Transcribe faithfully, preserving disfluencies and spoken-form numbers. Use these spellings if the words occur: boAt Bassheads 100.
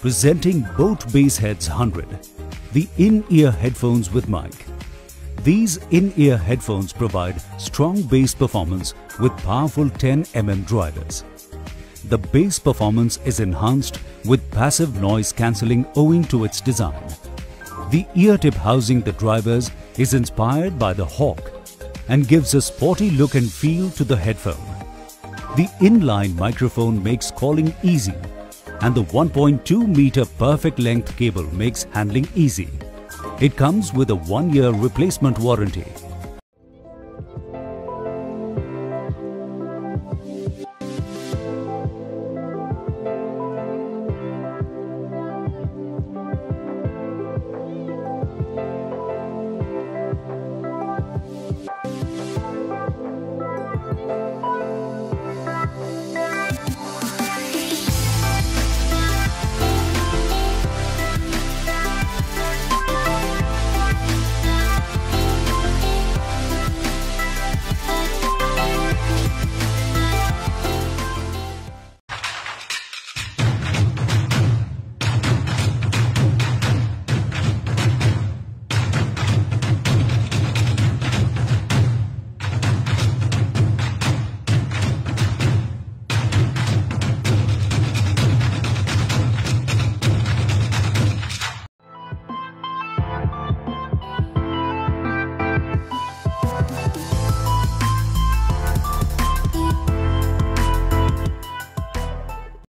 presenting boAt Bassheads one hundred, the in-ear headphones with mic. These in-ear headphones provide strong bass performance with powerful ten millimeter drivers. The bass performance is enhanced with passive noise cancelling owing to its design. The ear tip housing the drivers is inspired by the Hawk and gives a sporty look and feel to the headphone. The inline microphone makes calling easy, and the one point two meter perfect length cable makes handling easy. It comes with a one year replacement warranty.